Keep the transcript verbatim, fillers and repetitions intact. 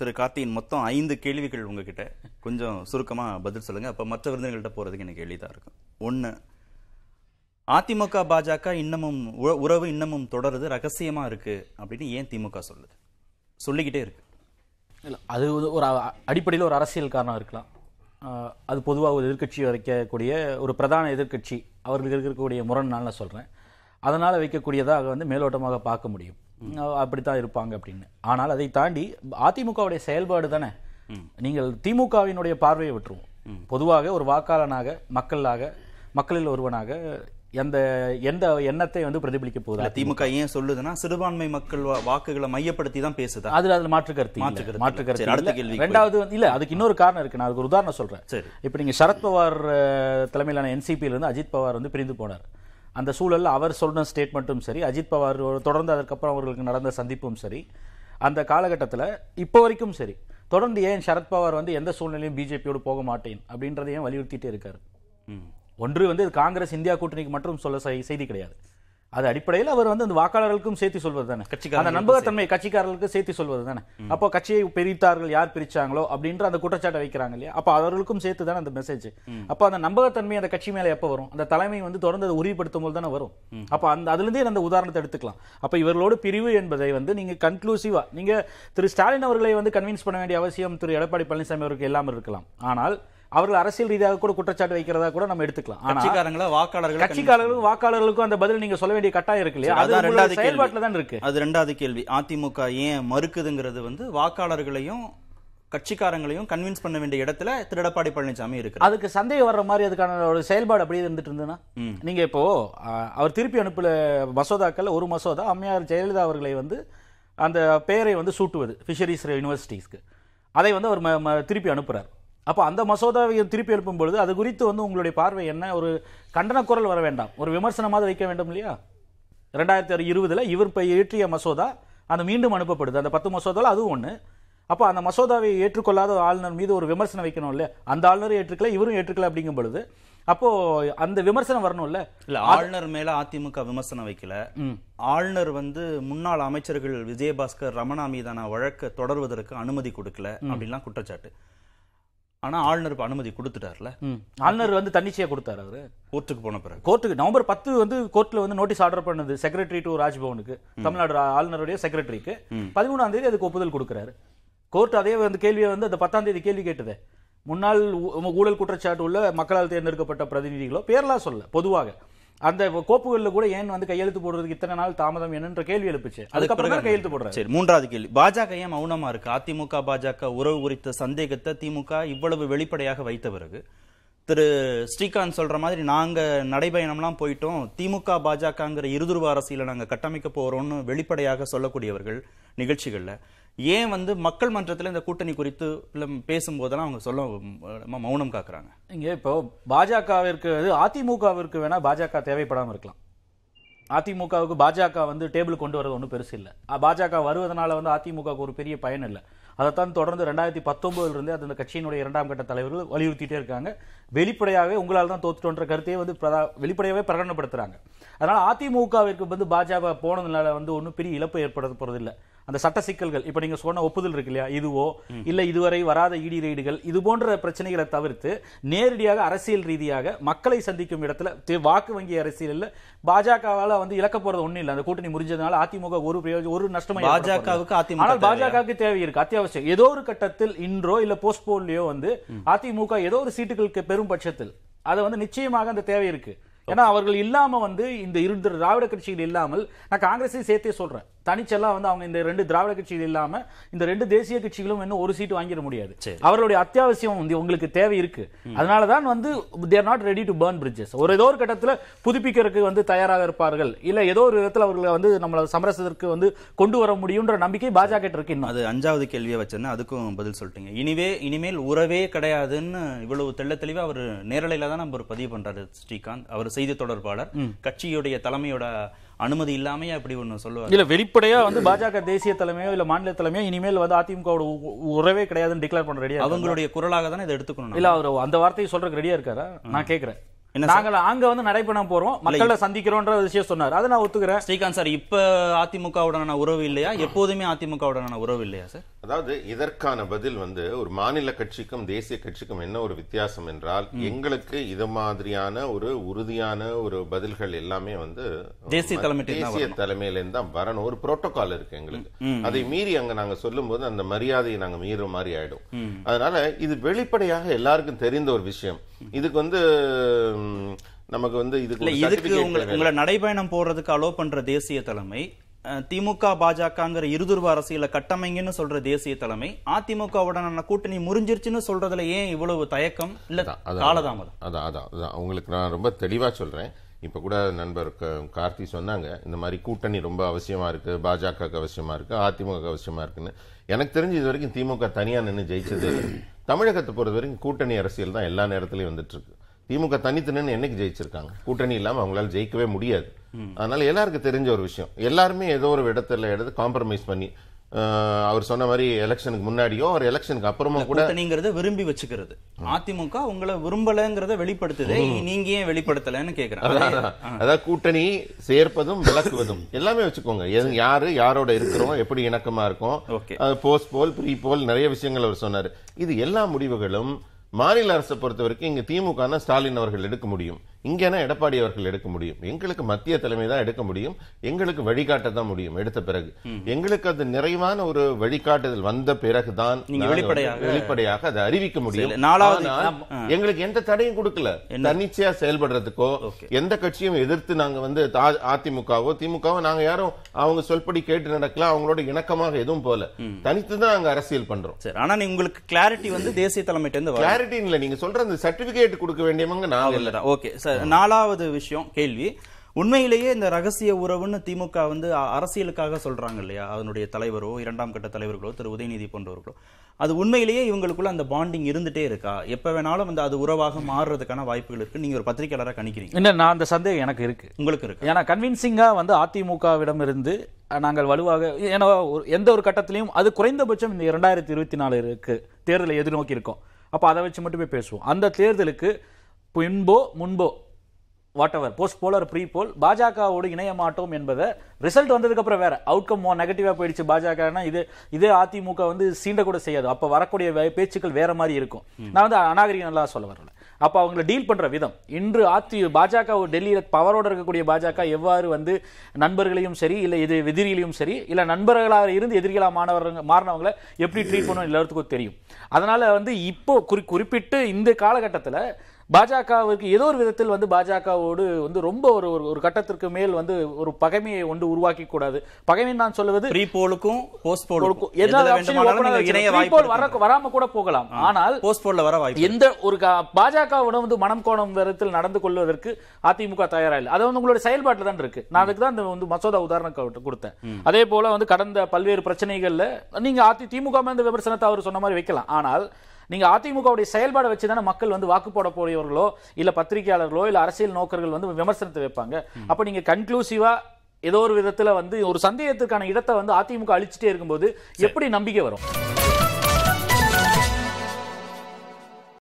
திரு கார்த்தியின் மொத்தம் ஐந்து கேள்விகள் உங்ககிட்ட, கொஞ்சம் சுருக்கமாக பதில் சொல்லுங்கள், அப்போ மற்ற விருந்தினர்கள்ட்ட போகிறதுக்கு எனக்கு எளிதாக இருக்கும். ஒன்று, அதிமுக பாஜக இன்னமும் உறவு இன்னமும் தொடருது, ரகசியமாக இருக்குது அப்படின்னு ஏன் திமுக சொல்லுது, சொல்லிக்கிட்டே இருக்குது? இல்லை, அது ஒரு அடிப்படையில் ஒரு அரசியல் காரணம் இருக்கலாம். அது பொதுவாக ஒரு எதிர்க்கட்சி வைக்கக்கூடிய ஒரு பிரதான எதிர்க்கட்சி அவர்களுக்கு இருக்கக்கூடிய முரண்னால் நான் சொல்கிறேன், அதனால் வைக்கக்கூடியதாக வந்து மேலோட்டமாக பார்க்க முடியும், அப்படித்தான் இருப்பாங்க அப்படின்னு. ஆனால் அதை தாண்டி அதிமுகவுடைய செயல்பாடு தானே, நீங்கள் திமுகவினுடைய பார்வையை விட்டுருவோம். பொதுவாக ஒரு வாக்காளனாக மக்களாக மக்களில் ஒருவனாக எந்த எந்த எண்ணத்தை வந்து பிரதிபலிக்க போகுது திமுக ஏன் சொல்லுதுன்னா, சிறுபான்மை மக்கள் வாக்குகளை மையப்படுத்தி தான் பேசுது. அதுல அதுல மாற்று கருத்து மாற்று மாற்று கருத்து ரெண்டாவது இல்ல, அதுக்கு இன்னொரு காரணம் இருக்கு. நான் அதுக்கு ஒரு உதாரணம் சொல்றேன். இப்ப நீங்க சரத்பவார் தலைமையிலான என்சிபியில இருந்து அஜித் பவார் வந்து பிரிந்து போனார். அந்த சூழலில் அவர் சொன்ன ஸ்டேட்மெண்ட்டும் சரி, அஜித் பவார் தொடர்ந்து அதற்கப்புறம் அவர்களுக்கு நடந்த சந்திப்பும் சரி, அந்த காலகட்டத்தில் இப்போ வரைக்கும் சரி, தொடர்ந்து ஏன் சரத்பவார் வந்து எந்த சூழ்நிலையும் பிஜேபியோடு போக மாட்டேன் அப்படின்றதையும் வலியுறுத்திட்டே இருக்காரு. ஒன்று வந்து இது காங்கிரஸ் இந்தியா கூட்டணிக்கு மட்டும் சொல்ல செய்தி கிடையாது, அது அடிப்படையில் அவர் வந்து அந்த வாக்காளர்களுக்கும் சேர்த்து சொல்வது தானே, அந்த நம்பகத்தன்மை கட்சிக்காரர்களுக்கும் சேர்த்து சொல்வது தானே. அப்போ கட்சியை பிரித்தார்கள், யார் பிரிச்சாங்களோ அப்படின்ற அந்த குற்றச்சாட்டை வைக்கிறாங்க இல்லையா, அப்போ அவர்களுக்கும் சேர்த்து தானே அந்த மெசேஜ். அப்போ அந்த நம்பகத்தன்மை அந்த கட்சி மேலே எப்போ வரும், அந்த தலைமை வந்து தொடர்ந்து அதை உறுதிப்படுத்தும் போது தானே வரும். அப்போ அந்த அதுலேருந்தே அந்த உதாரணத்தை எடுத்துக்கலாம். அப்போ இவர்களோடு பிரிவு என்பதை வந்து நீங்கள் கன்க்ளூசிவாக நீங்கள் திரு ஸ்டாலின் அவர்களை வந்து கன்வின்ஸ் பண்ண வேண்டிய அவசியம் திரு எடப்பாடி பழனிசாமி அவருக்கு எல்லாமே இருக்கலாம். ஆனால் அவர்கள் அரசியல் ரீதியாக கூட குற்றச்சாட்டு வைக்கிறதா கூட நம்ம எடுத்துக்கலாம். கட்சிக்காரங்கள வாக்காளர்கள் கட்சிக்காரர்களுக்கு வாக்காளர்களுக்கும் அந்த பதில் நீங்க சொல்ல வேண்டிய கட்டாயம் இருக்கு இல்லையா, அது ரெண்டாவது செயல்பாட்டில் தான் இருக்கு. அது ரெண்டாவது கேள்வி, அதிமுக ஏன் மறுக்குதுங்கிறது வந்து வாக்காளர்களையும் கட்சிக்காரங்களையும் கன்வின்ஸ் பண்ண வேண்டிய இடத்துல திரு எடப்பாடி பழனிசாமி இருக்கு. அதுக்கு சந்தேகம் வர்ற மாதிரி அதுக்கான ஒரு செயல்பாடு அப்படியே இருந்துட்டு இருந்ததுன்னா, நீங்க இப்போ அவர் திருப்பி அனுப்புல மசோதாக்கள் ஒரு மசோதா அம்மையார் ஜெயலலிதா அவர்களை வந்து அந்த பெயரை வந்து சூட்டுவது ஃபிஷரிஸ் யூனிவர்சிட்டிஸ்க்கு, அதை வந்து அவர் திருப்பி அனுப்புறார். அப்போ அந்த மசோதாவை திருப்பி எழுப்பும் பொழுது அது குறித்து வந்து உங்களுடைய பார்வை என்ன, ஒரு கண்டன குரல் வர வேண்டாம், ஒரு விமர்சனமாக வைக்க வேண்டும் இல்லையா? ரெண்டாயிரத்தி இருபதுல இவர் இப்போ இயற்றிய மசோதா அது மீண்டும் அனுப்பப்படுது, அந்த பத்து மசோதாவில் அதுவும் ஒன்று. அப்போ அந்த மசோதாவை ஏற்றுக்கொள்ளாத ஆளுநர் மீது ஒரு விமர்சனம் வைக்கணும் இல்லையா, அந்த ஆளுநர் ஏற்றுக்கல இவரும் ஏற்றுக்கல அப்படிங்கும் பொழுது அப்போ அந்த விமர்சனம் வரணும்ல. இல்லை, ஆளுநர் மேல அதிமுக விமர்சனம் வைக்கல, ஆளுநர் வந்து முன்னாள் அமைச்சர்கள் விஜயபாஸ்கர் ரமணா மீதான வழக்க தொடர்வதற்கு அனுமதி கொடுக்கல அப்படின்லாம் குற்றச்சாட்டு. ஆனா ஆளுநர் அனுமதி கொடுத்துட்டார்ல, ஆளுநர் வந்து தன்னிச்சையா கொடுத்தாரு. அவரு கோர்ட்டுக்கு போன பிறகு கோர்ட்டுக்கு நவம்பர் பத்து வந்து கோர்ட்ல வந்து நோட்டீஸ் ஆர்டர் பண்ணது செக்ரட்டரி டு ராஜ்பவனுக்கு, தமிழ்நாடு ஆளுநருடைய செக்ரட்டரிக்கு பதிமூணாம் தேதி அதுக்கு ஒப்புதல் கொடுக்கிறாரு. கோர்ட் அதே வந்து கேள்வியை வந்து அந்த பத்தாம் தேதி கேள்வி கேட்டது, முன்னாள் ஊழல் குற்றச்சாட்டு உள்ள மக்களால் தேர்ந்தெடுக்கப்பட்ட பிரதிநிதிகளோ பேரெல்லாம் சொல்ல, பொதுவாக அந்த கோப்புகளில் கூட ஏன் வந்து கையெழுத்து போடுறதுக்கு இத்தனை நாள் தாமதம் என்னன்ற கேள்வி எழுப்புச்சு, அதுக்கப்புறம் கையெழுத்து போடுறாங்க. சரி, மூன்றாவது கேள்வி, பாஜக ஏன் மௌனமா இருக்கு? அதிமுக பாஜக உறவு குறித்த சந்தேகத்தை திமுக இவ்வளவு வெளிப்படையாக வைத்த பிறகு திரு ஸ்ரீகாந்த் சொல்ற மாதிரி நாங்க நடைபயணம்லாம் போயிட்டோம், திமுக பாஜகங்கிற இருதுருவ அரசியலை நாங்க கட்டமைக்க போறோம்னு வெளிப்படையாக சொல்லக்கூடியவர்கள் நிகழ்ச்சிகள்ல ஏன் வந்து மக்கள் மன்றத்தில் இந்த கூட்டணி குறித்து பேசும்போதெல்லாம் அவங்க சொல்ல மௌனம் காக்குறாங்க? இங்கே இப்போ பாஜகவிற்கு அதிமுகவிற்கு வேணா பாஜக தேவைப்படாமல் இருக்கலாம், அதிமுகவுக்கு பாஜக வந்து டேபிள் கொண்டு வரது ஒன்றும் பெருசு இல்லை, பாஜக வருவதனால வந்து அதிமுகவுக்கு ஒரு பெரிய பயன் இல்லை. அதைத்தான் தொடர்ந்து ரெண்டாயிரத்தி பத்தொன்பதுலேருந்து அந்த கட்சியினுடைய இரண்டாம் கட்ட தலைவர்கள் வலியுறுத்திட்டே இருக்காங்க, வெளிப்படையாகவே உங்களால் தான் தோற்றுட்டோன்ற கருத்தையே வந்து வெளிப்படையாகவே பிரகடனப்படுத்துகிறாங்க. அதனால் அதிமுகவிற்கு வந்து பாஜக போனதுனால வந்து ஒன்றும் பெரிய இழப்பு ஏற்படுத்த போகிறதில்லை. அந்த சட்ட சிக்கல்கள் இப்போ நீங்கள் சொன்ன ஒப்புதல் இருக்கு இல்லையா, இதுவோ இல்லை இதுவரை வராத இடி ரெய்டுகள் இது போன்ற பிரச்சனைகளை தவிர்த்து நேரடியாக அரசியல் ரீதியாக மக்களை சந்திக்கும் இடத்துல வாக்கு வங்கி அரசியலில் பாஜகவால் வந்து இழக்க போகிறது ஒன்றும் இல்லை. அந்த கூட்டணி முடிஞ்சதுனால அதிமுக ஒரு பிரயோஜனம் ஒரு நஷ்டமாக பாஜகவுக்கு, ஆனால் பாஜகவுக்கு தேவை இருக்கு, அத்தியாவசியம். ஏதோ ஒரு கட்டத்தில் இன்றோ இல்லை போஸ்ட்போன்லையோ வந்து அதிமுக ஏதோ ஒரு சீட்டுகளுக்கு பெரும் பட்சத்தில் அதை வந்து நிச்சயமாக அந்த தேவை இருக்கு. ஏன்னா அவர்கள் இல்லாம வந்து இந்த இரு திராவிட கட்சிகள் இல்லாமல், நான் காங்கிரஸையும் சேர்த்தே சொல்றேன், தனிச்செல்லாம் வந்து அவங்க இந்த ரெண்டு திராவிட கட்சிகள் இல்லாம இந்த ரெண்டு தேசிய கட்சிகளும் இன்னும் ஒரு சீட்டு வாங்கிட முடியாது. அவர்களுடைய அத்தியாவசியம் வந்து உங்களுக்கு தேவை இருக்கு, அதனாலதான் வந்து they're not ready to burn bridges, ஒரு ஏதோ ஒரு கட்டத்தில் புதுப்பிக்கிறதுக்கு வந்து தயாராக இருப்பார்கள், இல்ல ஏதோ ஒரு விதத்தில் அவர்களை வந்து நம்மள சமரசத்திற்கு வந்து கொண்டு வர முடியும்ன்ற நம்பிக்கை பாஜக இருக்கு. இன்னும் அது அஞ்சாவது கேள்வியை வச்சிருந்தேன், அதுக்கும் பதில் சொல்லிட்டீங்க. இனிவே இனிமேல் உறவே கிடையாதுன்னு இவ்வளவு தெள்ள தெளிவா அவர் நேரலையில தான் நம்ம பதிவு பண்றாரு ஸ்ரீகாந்த், அவர் செய்தி தொடர்பாளர், கட்சியுடைய தலைமையோட அனுமதி இல்லாமையா அப்படி ஒண்ணு சொல்லுவாங்க இல்ல, வெளிப்படையா வந்து பாஜக தேசிய தலைமையோ இல்ல மாநில தலைமையோ இனிமேல் வந்து அதிமுகவோட உறவே கிடையாதுன்னு டிக்ளேர் பண்ற ரெடியா அவங்களுடைய குரலாக தான் இதை எடுத்துக்கணும். இல்ல அவர் அந்த வார்த்தையை சொல்றதுக்கு ரெடியா இருக்காரா நான் கேட்கிறேன். நாங்கள் அங்க வந்து நடைபெற போறோம், மக்களை சந்திக்கிறோன்ற விஷயம் சொன்னார், அதை நான் ஒத்துக்கிறேன். ஸ்ரீகாந்த் சார், இப்ப அதிமுகவுடனான உறவு இல்லையா? எப்போதுமே அதிமுகவுடனான உறவு இல்லையா சார்? அதாவது இதற்கான பதில் வந்து ஒரு மாநில கட்சிக்கும் தேசிய கட்சிக்கும் என்ன ஒரு வித்தியாசம் என்றால், எங்களுக்கு இது மாதிரியான ஒரு உறுதியான ஒரு பதில்கள் எல்லாமே வந்து தேசிய தலைமை தேசிய தலைமையிலேருந்து தான் வரணும். ஒரு புரோட்டோகால் இருக்கு எங்களுக்கு, அதை மீறி அங்க நாங்க சொல்லும் போது அந்த மரியாதையை நாங்க மீற மாதிரி ஆயிடும். அதனால இது வெளிப்படையாக எல்லாருக்கும் தெரிந்த ஒரு விஷயம். இதுக்கு வந்து நமக்கு வந்து இதுக்கு இதுக்கு உங்களை நடைபயணம் போறதுக்கு அலோ பண்ற தேசிய தலைமை, திமுக பாஜகங்கிற இருதுருவ அரசியல கட்டமைங்கன்னு சொல்ற தேசிய தலைமை, அதிமுகவுடனான கூட்டணி முறிஞ்சிருச்சுன்னு சொல்றதுல ஏன் இவ்வளவு தயக்கம்? இல்ல காலதாமதம். அதான் அதான் அதான் உங்களுக்கு நான் ரொம்ப தெளிவா சொல்றேன். இப்போ கூட நண்பர் கார்த்தி சொன்னாங்க, இந்த மாதிரி கூட்டணி ரொம்ப அவசியமாக இருக்குது, பாஜகவுக்கு அவசியமாக இருக்குது, அதிமுகவுக்கு அவசியமாக இருக்குன்னு. எனக்கு தெரிஞ்சு இது வரைக்கும் திமுக தனியாக நின்று ஜெயிச்சது, தமிழகத்தை பொறுத்த வரைக்கும் கூட்டணி அரசியல் தான் எல்லா நேரத்துலையும் வந்துட்டுருக்கு. திமுக தனித்து நின்று என்னைக்கு ஜெயிச்சிருக்காங்க? கூட்டணி இல்லாமல் அவங்களால ஜெயிக்கவே முடியாது. அதனால் எல்லாருக்கும் தெரிஞ்ச ஒரு விஷயம், எல்லாருமே ஏதோ ஒரு இடத்துல எடுத்து காம்ப்ரமைஸ் பண்ணி, அவர் சொன்ன மாதிரி எலெக்ஷனுக்கு முன்னாடியோ ஒரு எலெக்ஷனுக்கு அப்புறமா கூட நீங்கிறத விரும்பி வச்சுக்கிறது. அதிமுக உங்களை விரும்பலங்கிறத வெளிப்படுத்துது, நீங்க ஏன் வெளிப்படுத்தலன்னு கேக்குறாங்க. அதாவது கூட்டணி சேர்ப்பதும் விளக்குவதும் எல்லாமே வச்சுக்கோங்க, யாரு யாரோட இருக்கிறோம், எப்படி இணக்கமா இருக்கும், போஸ்ட் போல் ப்ரீ போல் நிறைய விஷயங்கள் அவர் சொன்னாரு. இது எல்லா முடிவுகளும் மாநில அரசை பொறுத்த வரைக்கும் இங்க திமுக ஸ்டாலின் அவர்கள் எடுக்க முடியும், இங்கேனா எடப்பாடி அவர்கள் எடுக்க முடியும். எங்களுக்கு மத்திய தலைமை தான் எடுக்க முடியும், எங்களுக்கு வழிகாட்ட தான் முடியும். எடுத்த பிறகு எங்களுக்கு அது நிறைவான ஒரு வழிகாட்டுதல் வந்த பிறகுதான் வெளிப்படையாக அதை அறிவிக்க முடியும். எங்களுக்கு எந்த தடையும் கொடுக்கல, தன்னிச்சையா செயல்படுறதுக்கோ எந்த கட்சியும் எதிர்த்து நாங்க வந்து அதிமுகவோ திமுகவோ நாங்க யாரும் அவங்க சொல்படி கேட்டு நடக்கலாம், அவங்களோட இணக்கமாக எதுவும் போல தனித்துதான் நாங்க அரசியல் பண்றோம். ஆனா நீங்க உங்களுக்கு கிளாரிட்டி வந்து தேசிய தலைமை கிளாரிட்டி இல்ல, நீங்க சொல்ற அந்த சர்டிபிகேட் கொடுக்க வேண்டியவங்க நான் இல்ல. ஓகே சார், நாலாவது விஷயம் கேள்வி, உண்மையிலேயே இந்த ரகசிய உறவுன்னு திமுக வந்து அரசியலுக்காக சொல்றாங்க இல்லையா, அதனுடைய தலைவரோ இரண்டாம் கட்ட தலைவர்களோ திரு உதயநிதி போன்றவர்களோ, அது உண்மையிலேயே இவங்களுக்குள்ள அந்த பாண்டிங் இருந்துட்டே இருக்கா? எப்ப வேணாலும் வந்து அது உறவாக மாறுறதுக்கான வாய்ப்புகள் இருக்கு. நீங்க ஒரு பத்திரிகையாளராக கணிக்கிறீங்க என்ன? நான் அந்த சந்தேகம் எனக்கு இருக்கு, உங்களுக்கு இருக்கு. ஏன்னா கன்வின்சிங்கா வந்து அதிமுகவிடம் இருந்து நாங்கள் வலுவாக, ஏன்னா எந்த ஒரு கட்டத்திலையும் அது குறைந்தபட்சம் இந்த இரண்டாயிரத்தி இருபத்தி நாலு இருக்கு தேர்தலை எதிர்நோக்கி இருக்கோம், அப்போ அதை வச்சு மட்டுமே பேசுவோம். அந்த தேர்தலுக்கு பின்போ முன்போ வாட்டவர் போஸ்ட் போல் ஒரு ப்ரீ போல் பாஜகவோடு இணைய மாட்டோம் என்பதை ரிசல்ட் வந்ததுக்கப்புறம் வேற அவுட்கம் நெகட்டிவாக போயிடுச்சு பாஜகனா, இது இதே அதிமுக வந்து சீண்ட கூட செய்யாது, அப்போ வரக்கூடிய பேச்சுக்கள் வேற மாதிரி இருக்கும். நான் வந்து அநாகரிகம் நல்லா சொல்ல வரல, அப்போ அவங்களை டீல் பண்ணுற விதம் இன்று அதி பாஜக டெல்லியில் பவரோடு இருக்கக்கூடிய பாஜக எவ்வாறு வந்து நண்பர்களையும் சரி இல்லை இது எதிரிகளையும் சரி இல்லை நண்பர்களாக இருந்து எதிரிகளாக மாணவர்கள் மாறினவங்களை எப்படி ட்ரீட் பண்ணணும் எல்லாத்துக்கும் தெரியும். அதனால் வந்து இப்போ குறி குறிப்பிட்டு இந்த காலகட்டத்தில் பாஜகவுக்கு ஏதோ ஒரு விதத்தில் வந்து பாஜகவோடு வந்து ரொம்ப ஒரு ஒரு கட்டத்திற்கு மேல் வந்து ஒரு பகைமையை ஒன்று உருவாக்கி கூடாது. பகைமை நான் சொல்லுவது ப்ரீ போலுக்கும் போஸ்ட் போலுக்கும் வராம கூட போகலாம், ஆனால் போஸ்ட் போல்ல வர வாய்ப்பு எந்த ஒரு பாஜகவுடன் வந்து மனம் கோணம் விதத்தில் நடந்து கொள்வதற்கு அதிமுக தயாராக, அது வந்து உங்களுடைய செயல்பாட்டில் தான் இருக்கு. நான் அதுக்கு தான் இந்த மசோதா உதாரணம் கொடுத்தேன். அதே போல வந்து கடந்த பல்வேறு பிரச்சனைகள்ல நீங்க அதிமுக மேல விமர்சனத்தை அவர் சொன்ன மாதிரி வைக்கலாம், ஆனால் நீங்க அதிமுகவுடைய செயல்பாடு வச்சுதானே மக்கள் வந்து வாக்கு போட போறவர்களோ இல்ல பத்திரிகையாளர்களோ இல்ல அரசியல் நோக்கர்கள் வந்து விமர்சனத்தை வைப்பாங்க. அப்ப நீங்க கன்க்ளூசிவா ஏதோ ஒரு விதத்துல வந்து ஒரு சந்தேகத்துக்கான இடத்தை வந்து அதிமுக அழிச்சிட்டே இருக்கும்போது எப்படி நம்பிக்கை வரும்?